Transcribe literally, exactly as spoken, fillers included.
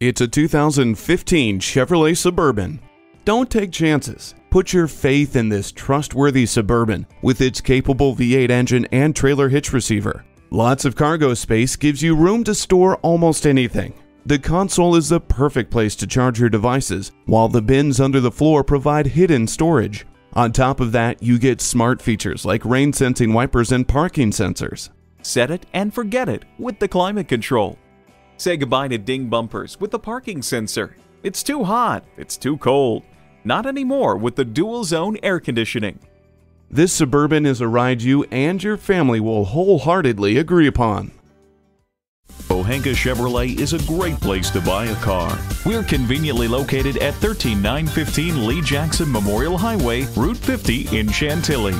It's a two thousand fifteen Chevrolet Suburban. Don't take chances. Put your faith in this trustworthy Suburban with its capable V eight engine and trailer hitch receiver. Lots of cargo space gives you room to store almost anything. The console is the perfect place to charge your devices, while the bins under the floor provide hidden storage. On top of that, you get smart features like rain-sensing wipers and parking sensors. Set it and forget it with the climate control. Say goodbye to ding bumpers with the parking sensor. It's too hot, it's too cold. Not anymore with the dual zone air conditioning. This Suburban is a ride you and your family will wholeheartedly agree upon. Pohanka Chevrolet is a great place to buy a car. We're conveniently located at one three nine one five Lee Jackson Memorial Highway, Route fifty in Chantilly.